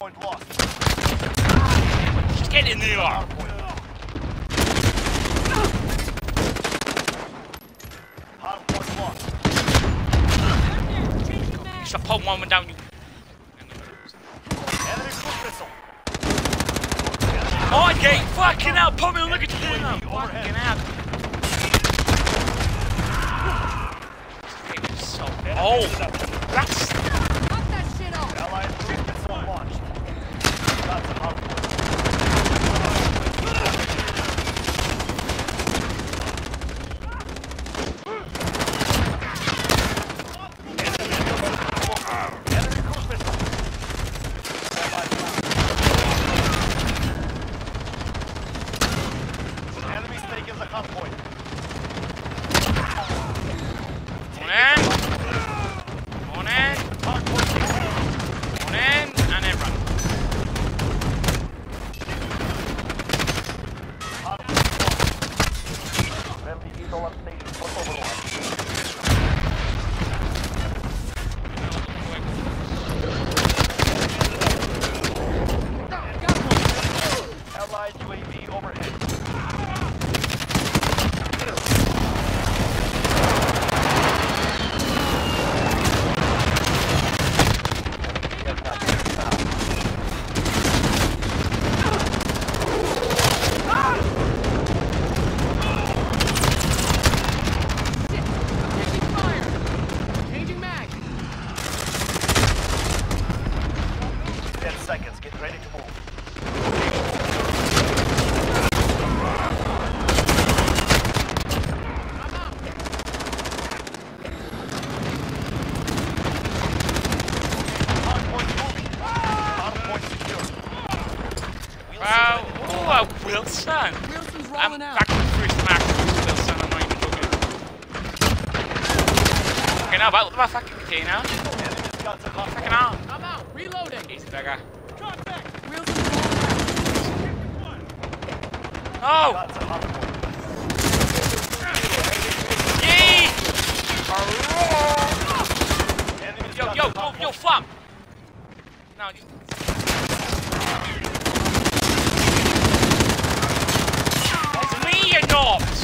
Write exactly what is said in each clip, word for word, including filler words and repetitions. Hardpoint lost. Just get in there! Hardpoint lost. You should pop one down, you. Oh, okay, fucking hell, put me, look at you doing that. Fucking hell. Oh, that's... Pop that shit off! Allied troops have been launched. That's a hard. Enemy's taking the hot point. Seconds, get ready to move. Hardpoint moving. Hardpoint secure. Wow. Oh, uh, Wilson. Wilson's rolling out. I'm back to the first match with Wilson. I'm not even looking. Okay, now battle the fucking container. Fucking out. I'm out. Reloading. Easy, that guy. Oh! Yee! Yo, yo, yo, oh, yo, flam! No, you... It's me, you knobs!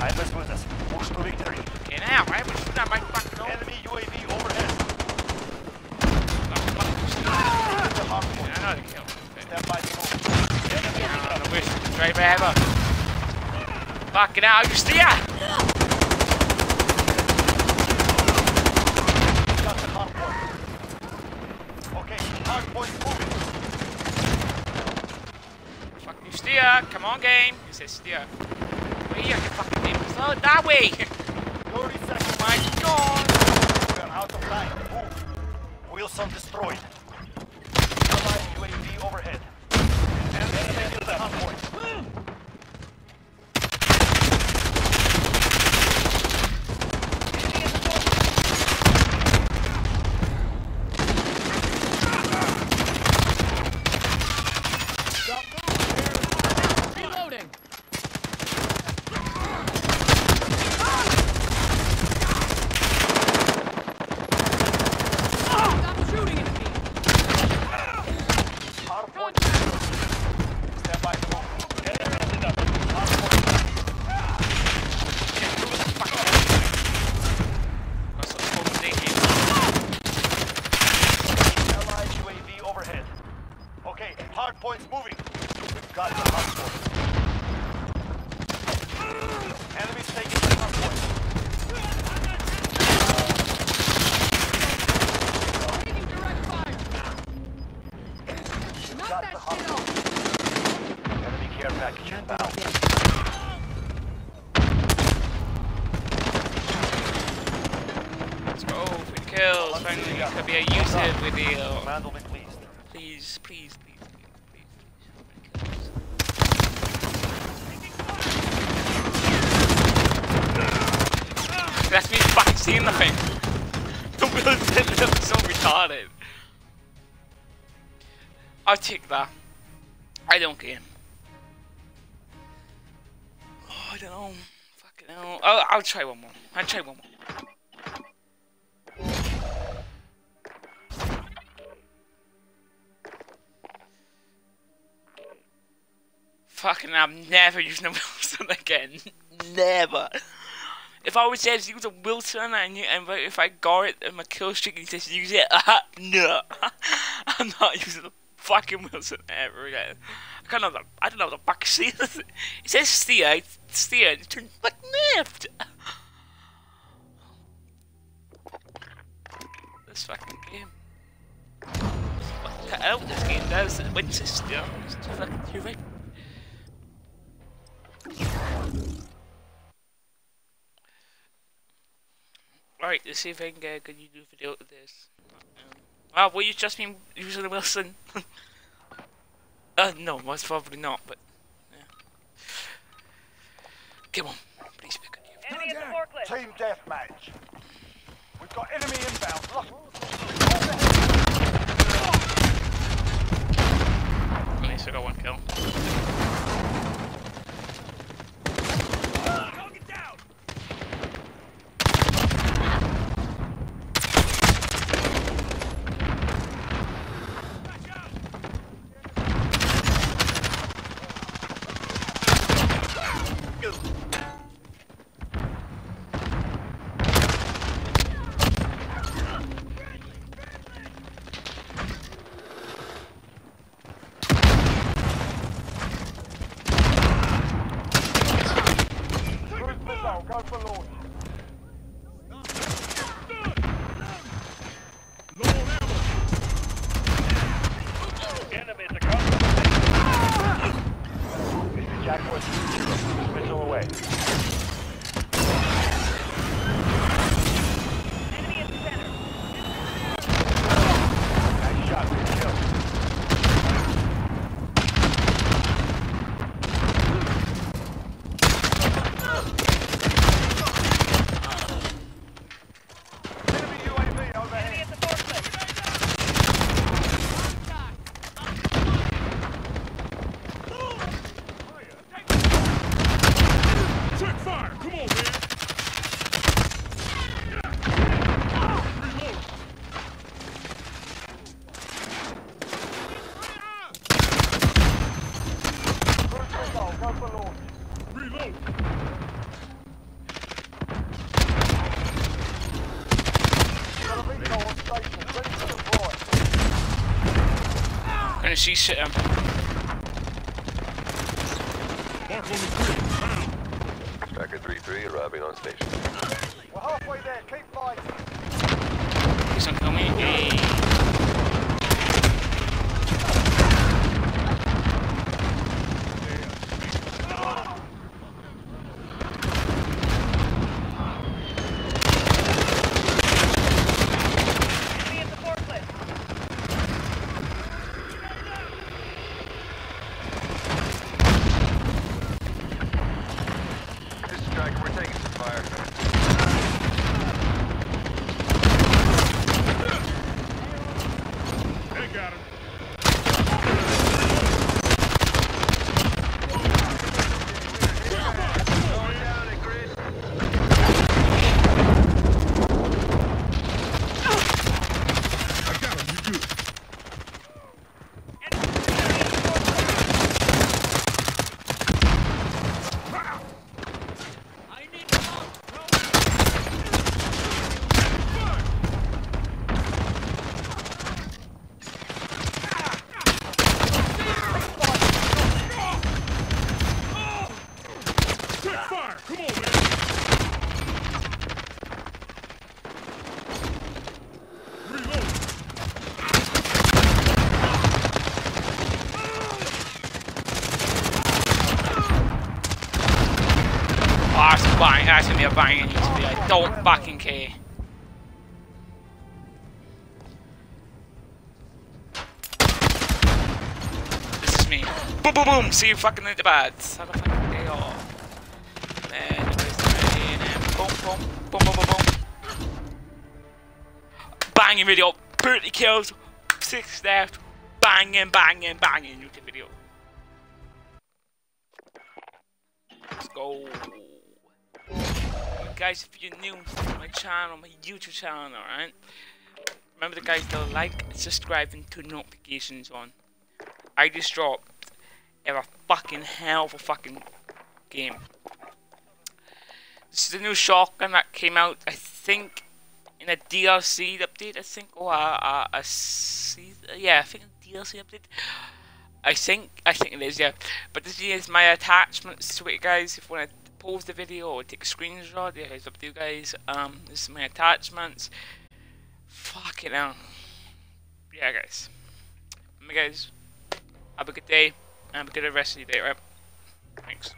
I must win this. Push to victory. Okay, now, I was shooting at my fucking home. Enemy U A V overhead. I know the kill. Step by the move. Wish straight forever. Fucking out, you steer! Okay, hard point moving. Fuck you, steer! Come on, game! He says steer. Where you fucking name? Oh, that way! thirty seconds. Oh my god! We are out of time. Move. Wilson destroyed. Allied U A V overhead. Hardpoint's moving. We've got the hardpoint. Enemy's taking the hardpoint. Taking direct fire. Knock that shit off. Enemy care package inbound. Let's go for the kills. Finally, it could be a useful video. Please, please, please. That's me fucking seeing the thing. The Wilson looks so retarded. I'll take that. I don't care. Oh, I don't know. Fucking hell. I'll, I'll try one more. I'll try one more. Fucking, I'm never using a Wilson again. Never. If I was there to use a Wilson and if I got it and my kill streak and just use it, uh, no. I'm not using a fucking Wilson ever again. I can't know the, I don't know what the fuck C is. It says steer, it's steer, and it turns like left. This fucking game. What the hell this game does? When it says steer, it's just fucking too right. Alright, let's see if I can get a good YouTube video of this. Wow, were you just been using a Wilson? uh, no, most probably not, but... yeah. Come on, please pick up your enemy at the forklift. Team deathmatch. We've got enemy inbound. Oh. At least I got one kill. She shit him. Tracker three three arriving on station. We're halfway there, keep fighting. Please don't kill me. That's gonna be a banging U T B, I don't fucking care. This is me. Boom boom boom, see you fucking in the bads. Have a fucking day off. And then boom boom boom boom boom boom. Banging video, thirty kills, six deaths, banging banging banging U T B video. Let's go. Guys, if you're new to my channel, my YouTube channel, alright? Remember the guys to like, subscribe, and turn notifications on. I just dropped have a fucking hell of a fucking game. This is the new shotgun that came out, I think, in a D L C update, I think, or a, a, a yeah, I think a D L C update. I think, I think it is, yeah. But this is my attachments to it, guys. If you want to pause the video or take a screenshot, yeah, it's up to you guys. Um, this is my attachments. Fucking hell. Yeah, guys. Anyway, guys, have a good day, and have a good rest of your day, right? Thanks.